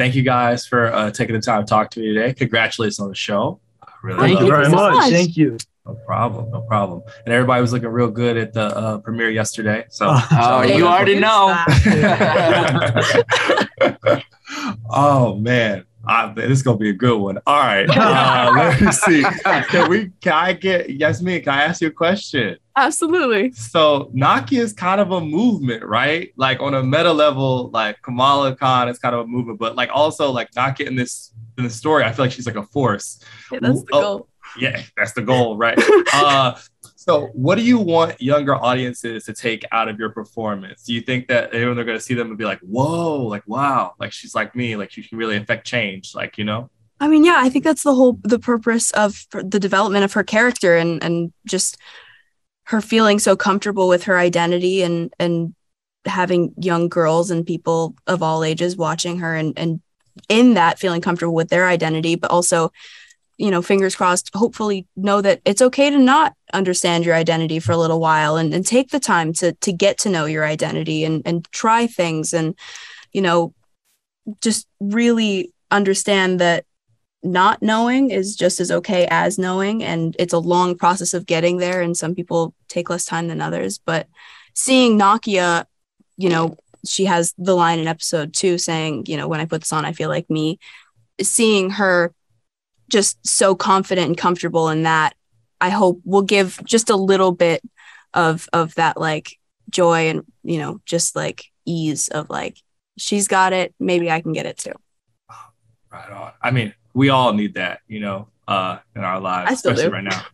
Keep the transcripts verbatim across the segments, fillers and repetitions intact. thank you guys for uh, taking the time to talk to me today. Congratulations on the show. I really thank you very so much. much. Thank you. No problem. No problem. And everybody was looking real good at the uh, premiere yesterday. So, oh, oh you already know. Oh, man. Uh, this is going to be a good one. All right. Uh, let me see. Can we, can I get, Yasmeen, can I ask you a question? Absolutely. So Nakia is kind of a movement, right? Like on a meta level, like Kamala Khan is kind of a movement, but like also like Nakia in this, in the story, I feel like she's like a force. Yeah, that's the goal. Oh, yeah, that's the goal, right? uh, so what do you want younger audiences to take out of your performance? Do you think that everyone they're going to see them and be like, whoa, like, wow, like she's like me, like she can really affect change, like, you know? I mean, yeah, I think that's the whole, the purpose of the development of her character and, and just her feeling so comfortable with her identity and and having young girls and people of all ages watching her and, and in that feeling comfortable with their identity, but also, you know, fingers crossed, hopefully know that it's okay to not understand your identity for a little while and, and take the time to to get to know your identity and, and try things and, you know, just really understand that not knowing is just as okay as knowing, and it's a long process of getting there, and some people take less time than others. But seeing Nakia, you know, she has the line in episode two saying, you know, when I put this on, I feel like me. Seeing her just so confident and comfortable in that, I hope will give just a little bit of of that like joy and, you know, just like ease of like, she's got it, maybe I can get it too. Right on. I mean, we all need that, you know, uh, in our lives, especially do. right now.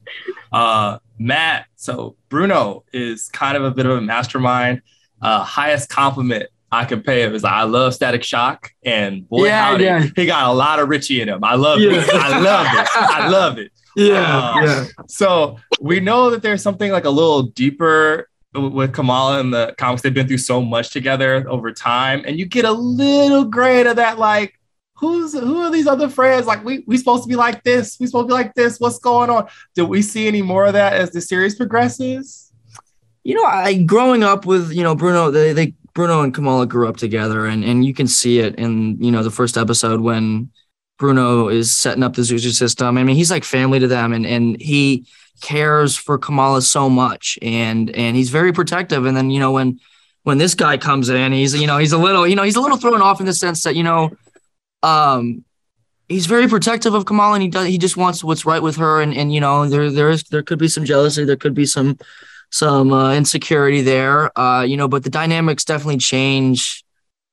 Uh, Matt, so Bruno is kind of a bit of a mastermind. Uh, highest compliment I can pay him is like, I love Static Shock. And boy, yeah, howdy, yeah. he got a lot of Richie in him. I love yeah. it. I love it. I love it. Yeah, uh, yeah. So we know that there's something like a little deeper with Kamala and the comics. They've been through so much together over time. And you get a little grade of that, like, Who's who are these other friends? Like, we we supposed to be like this. We supposed to be like this. What's going on? Do we see any more of that as the series progresses? You know, I growing up with, you know, Bruno, they, they Bruno and Kamala grew up together, and, and you can see it in, you know, the first episode when Bruno is setting up the Zuzu system. I mean, he's like family to them, and and he cares for Kamala so much, and and he's very protective. And then, you know, when when this guy comes in, he's you know he's a little you know he's a little thrown off in the sense that, you know. Um, he's very protective of Kamala, and he does, he just wants what's right with her. And, and, you know, there, there is, there could be some jealousy. There could be some, some, uh, insecurity there, uh, you know, but the dynamics definitely change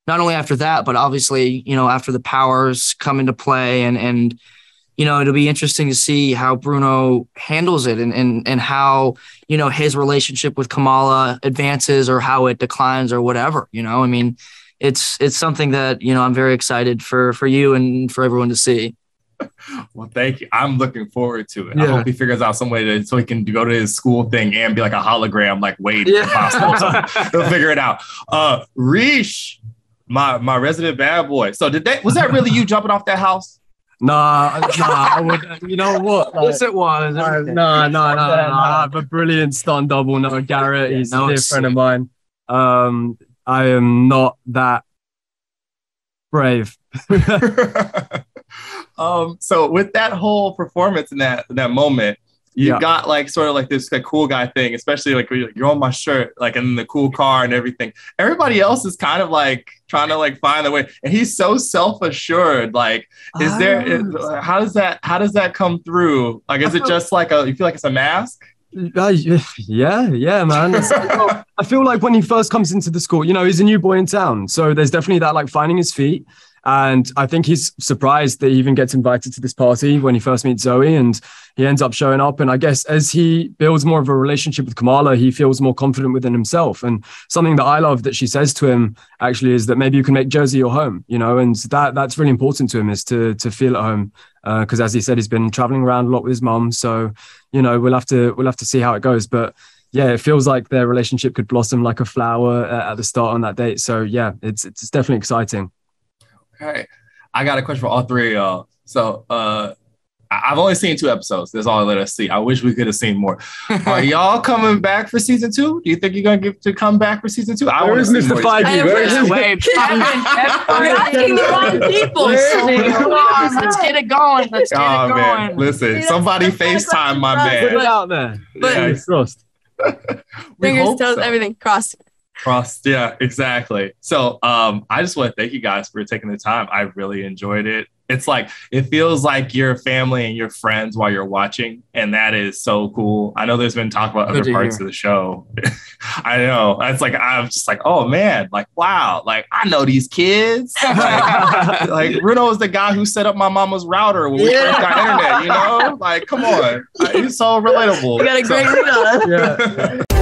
not only after that, but obviously, you know, after the powers come into play, and, and, you know, it'll be interesting to see how Bruno handles it, and, and, and how, you know, his relationship with Kamala advances or how it declines or whatever, you know, I mean, It's it's something that, you know, I'm very excited for for you and for everyone to see. Well, thank you. I'm looking forward to it. Yeah. I hope he figures out some way to so he can go to his school thing and be like a hologram, like Wade. Yeah. He'll figure it out. Uh, Rish, my my resident bad boy. So did that was that really you jumping off that house? Nah, nah. I would, you know what? Like, yes, it was. No, no, no, no. I have a brilliant stunt double. No, Garrett. Yeah, he's no, a dear friend of mine. Um. I am not that brave. um, so with that whole performance in that that moment, you yeah. got like sort of like this like, cool guy thing, especially like you're on my shirt, like in the cool car and everything. Everybody else is kind of like trying to like find their way, and he's so self-assured. Like, is oh. there? Is, how does that? How does that come through? Like, is it just like a? You feel like it's a mask? Uh, yeah, yeah, man. I feel like when he first comes into the school, you know, he's a new boy in town. So there's definitely that, like, finding his feet. And I think he's surprised that he even gets invited to this party when he first meets Zoe, and he ends up showing up. And I guess as he builds more of a relationship with Kamala, he feels more confident within himself. And something that I love that she says to him actually is that maybe you can make Jersey your home, you know, and that that's really important to him, is to to feel at home. Because uh, as he said, he's been traveling around a lot with his mom. So, you know, we'll have to we'll have to see how it goes. But yeah, it feels like their relationship could blossom like a flower uh, at the start on that date. So yeah, it's it's definitely exciting. All right. I got a question for all three of y'all. So uh, I've only seen two episodes. That's all I let us see. I wish we could have seen more. Are y'all coming back for season two? Do you think you're going to get to come back for season two? I want to see more. Where is Mister Wade? We're asking the wrong people. Let's get it going. Let's get oh, it going. Man. Listen, somebody FaceTime my man. Put it out there. But fingers, toes, everything crossed. Crossed. Yeah, exactly. So um, I just want to thank you guys for taking the time. I really enjoyed it. It's like, it feels like your family and your friends while you're watching. And that is so cool. I know there's been talk about other parts of the show. I know. It's like, I'm just like, oh man, like, wow. Like, I know these kids. Like, like Bruno is the guy who set up my mama's router when we yeah. first got internet, you know? Like, come on. He's so relatable. We got a great Bruno. So. Yeah.